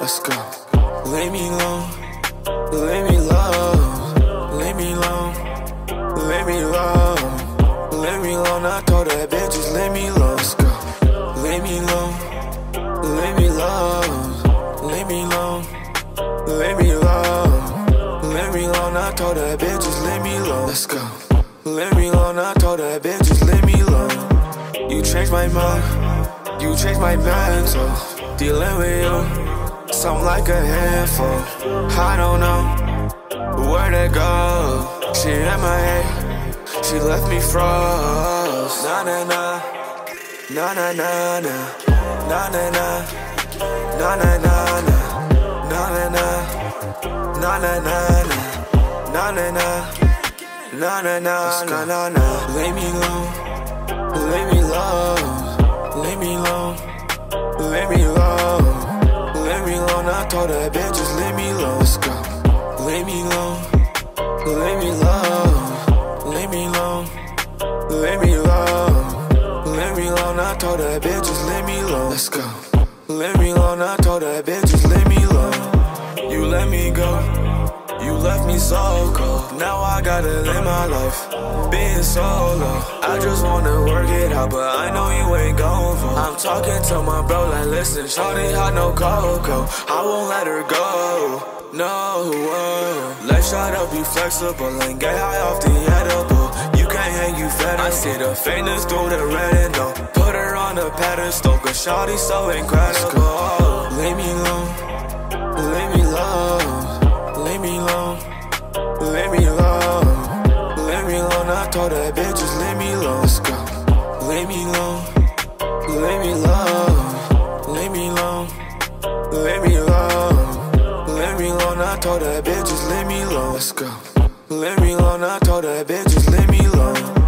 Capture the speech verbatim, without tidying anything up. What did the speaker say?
Let's go. Lay me low, lay me low, lay me low, lay me low, lay me low. Now I told that bitch just lay me low. Let's go. Lay me low, lay me low, lay me low, lay me low, lay me low. Now I told that bitch just lay me low. Let's go. Lay me low. Now I told that bitch just lay me low. You changed my mind, you changed my mental. Dealing with you, something like a handful. I don't know where to go. She M I A, she left me froze. Na na na, na na na na, na na na, na na na na, na na na, na na na, na na na, na na na na. Lay me low. Lay me low, lay me low, lay me low, lay me low. Now I told that bitch just lay me low. Let's go. Lay me low, lay me low, lay me low, lay me low, lay me low. Now I told that bitch just lay me low. Let's go. Lay me low. Now I told that bitch just lay me low. You let me go, you left me so cold. Now I gotta live my life being solo. I just wanna work it out, but I know you ain't going for. I'm talking to my bro like, listen, shawty hot, no cocoa. I won't let her go, no. Whoa. Let's try to be flexible and get high off the edible. You can't hang, you fed up. I see the faintness through the red and no. Put her on a pedestal, cause shawty so incredible. Lay me low, lay me low. Lay me low, lay me low, lay me low. Now I told that bitch just lay me low. Let's go. Lay me low, lay me low, lay me low, lay me low, lay me low. Now I told that bitch just lay me low. Let's go. Lay me low, now I told that bitch just lay me low.